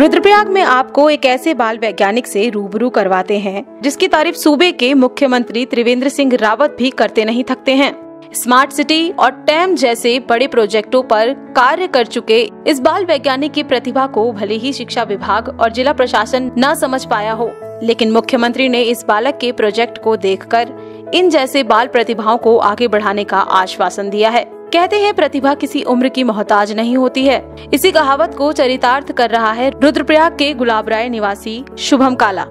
रुद्रप्रयाग में आपको एक ऐसे बाल वैज्ञानिक से रूबरू करवाते हैं जिसकी तारीफ सूबे के मुख्यमंत्री त्रिवेंद्र सिंह रावत भी करते नहीं थकते हैं। स्मार्ट सिटी और टैम जैसे बड़े प्रोजेक्टों पर कार्य कर चुके इस बाल वैज्ञानिक की प्रतिभा को भले ही शिक्षा विभाग और जिला प्रशासन न समझ पाया हो, लेकिन मुख्यमंत्री ने इस बालक के प्रोजेक्ट को देखकर इन जैसे बाल प्रतिभाओं को आगे बढ़ाने का आश्वासन दिया है। कहते हैं प्रतिभा किसी उम्र की मोहताज नहीं होती है। इसी कहावत को चरितार्थ कर रहा है रुद्रप्रयाग के गुलाब राय निवासी शुभम काला।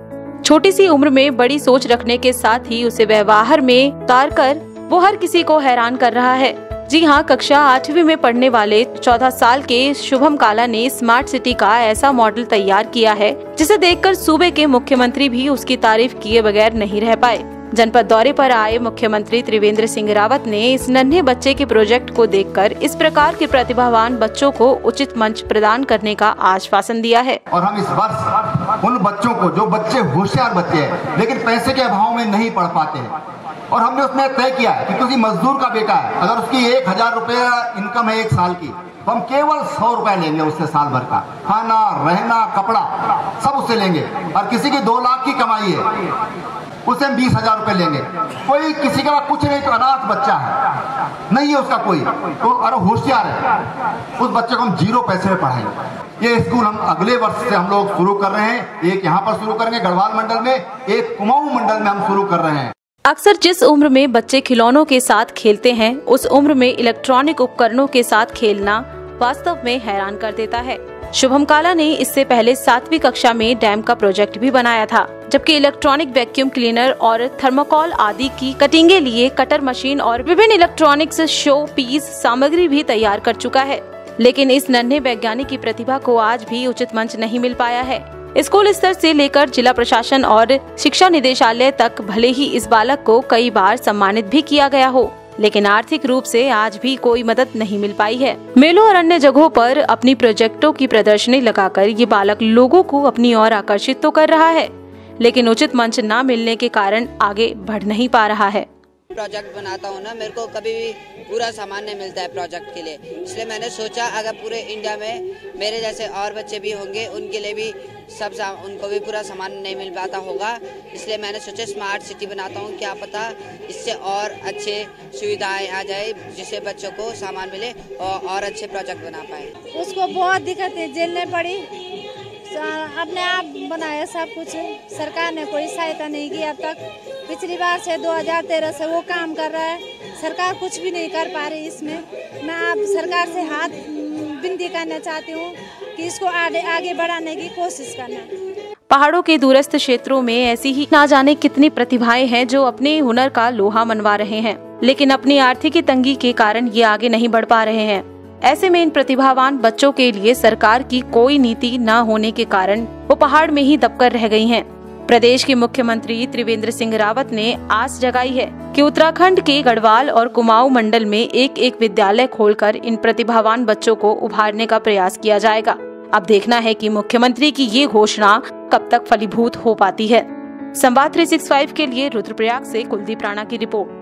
छोटी सी उम्र में बड़ी सोच रखने के साथ ही उसे व्यवहार में उतार कर वो हर किसी को हैरान कर रहा है। जी हाँ, कक्षा 8वीं में पढ़ने वाले 14 साल के शुभम काला ने स्मार्ट सिटी का ऐसा मॉडल तैयार किया है जिसे देखकर सूबे के मुख्यमंत्री भी उसकी तारीफ किए बगैर नहीं रह पाए। जनपद दौरे पर आए मुख्यमंत्री त्रिवेंद्र सिंह रावत ने इस नन्हे बच्चे के प्रोजेक्ट को देखकर इस प्रकार के प्रतिभावान बच्चों को उचित मंच प्रदान करने का आश्वासन दिया है। और हम इस वर्ष उन बच्चों को, जो बच्चे होशियार बच्चे हैं लेकिन पैसे के अभाव में नहीं पढ़ पाते हैं, और हमने उसमें तय किया है कि किसी मजदूर का बेटा है, अगर उसकी 1000 रुपया इनकम है एक साल की, तो हम केवल 100 रुपया लेंगे उससे साल भर का खाना, रहना, कपड़ा सब उससे लेंगे। और किसी की 2 लाख की कमाई है, उसे हम 20,000 रुपये लेंगे। कोई किसी का कुछ नहीं, तो अनाथ बच्चा है, नहीं है उसका कोई, तो अरे होशियार है, उस बच्चे को हम 0 पैसे में पढ़ाएंगे। ये स्कूल हम अगले वर्ष से हम लोग शुरू कर रहे हैं। एक यहाँ पर शुरू करेंगे गढ़वाल मंडल में, एक कुमाऊं मंडल में हम शुरू कर रहे हैं। अक्सर जिस उम्र में बच्चे खिलौनों के साथ खेलते हैं, उस उम्र में इलेक्ट्रॉनिक उपकरणों के साथ खेलना वास्तव में हैरान कर देता है। शुभम काला ने इससे पहले 7वीं कक्षा में डैम का प्रोजेक्ट भी बनाया था, जबकि इलेक्ट्रॉनिक वैक्यूम क्लीनर और थर्मोकॉल आदि की कटिंगे लिए कटर मशीन और विभिन्न इलेक्ट्रॉनिक्स शो पीस सामग्री भी तैयार कर चुका है। लेकिन इस नन्हे वैज्ञानिक की प्रतिभा को आज भी उचित मंच नहीं मिल पाया है। स्कूल स्तर से लेकर जिला प्रशासन और शिक्षा निदेशालय तक भले ही इस बालक को कई बार सम्मानित भी किया गया हो, लेकिन आर्थिक रूप से आज भी कोई मदद नहीं मिल पाई है। मेलों और अन्य जगहों पर अपनी प्रोजेक्टों की प्रदर्शनी लगाकर ये बालक लोगों को अपनी ओर आकर्षित तो कर रहा है, लेकिन उचित मंच न मिलने के कारण आगे बढ़ नहीं पा रहा है। प्रोजेक्ट बनाता हूँ ना, मेरे को कभी भी पूरा सामान नहीं मिलता है प्रोजेक्ट के लिए, इसलिए मैंने सोचा अगर पूरे इंडिया में मेरे जैसे और बच्चे भी होंगे उनके लिए भी उनको भी पूरा सामान नहीं मिल पाता होगा, इसलिए मैंने सोचा स्मार्ट सिटी बनाता हूँ, क्या पता इससे और अच्छे सुविधाएं आ जाए जिससे बच्चों को सामान मिले और अच्छे प्रोजेक्ट बना पाए। उसको बहुत दिक्कतें झेलने पड़ी, अपने आप बनाया सब कुछ, सरकार ने कोई सहायता नहीं की अब तक। पिछली बार से 2013 से वो काम कर रहा है, सरकार कुछ भी नहीं कर पा रही इसमें। मैं आप सरकार से हाथ विनती करना चाहती हूँ कि इसको आगे बढ़ाने की कोशिश करना। पहाड़ों के दूरस्थ क्षेत्रों में ऐसी ही ना जाने कितनी प्रतिभाएं हैं जो अपने हुनर का लोहा मनवा रहे हैं, लेकिन अपनी आर्थिक तंगी के कारण ये आगे नहीं बढ़ पा रहे हैं। ऐसे में इन प्रतिभावान बच्चों के लिए सरकार की कोई नीति न होने के कारण वो पहाड़ में ही दबकर रह गई हैं। प्रदेश के मुख्यमंत्री त्रिवेंद्र सिंह रावत ने आस जगाई है कि उत्तराखंड के गढ़वाल और कुमाऊं मंडल में एक एक विद्यालय खोलकर इन प्रतिभावान बच्चों को उभारने का प्रयास किया जाएगा। अब देखना है कि मुख्यमंत्री की ये घोषणा कब तक फलीभूत हो पाती है। संवाद 365 के लिए रुद्रप्रयाग से कुलदीप राणा की रिपोर्ट।